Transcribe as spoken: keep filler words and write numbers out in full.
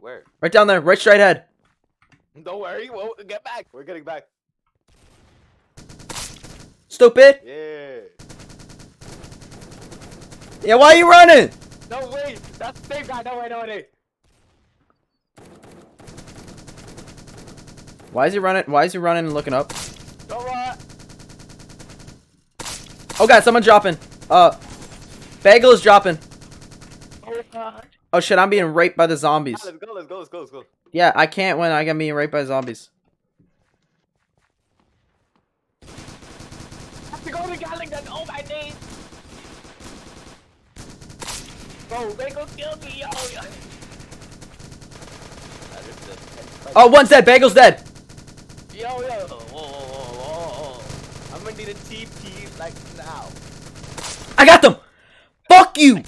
Where? Right down there, right straight ahead. Don't worry, we'll get back. We're getting back. Stupid! Yeah. Yeah, why are you running? No way! That's the same guy, no way, no way. Why is he running? Why is he running and looking up? Don't run. Oh god, someone dropping. Uh, Bagel is dropping. Oh god. Oh shit, I'm being raped by the zombies. Let's go, let's go, let's go, let's go. Yeah, I can't win. I got being raped by zombies. I have to go to the galley. That's all I need. Bro, Bagel killed me, yo. Oh, one's dead. Bagel's dead. Yo, yo. Whoa, whoa, whoa, whoa. I'm gonna need a T P like now. I got them. Fuck you.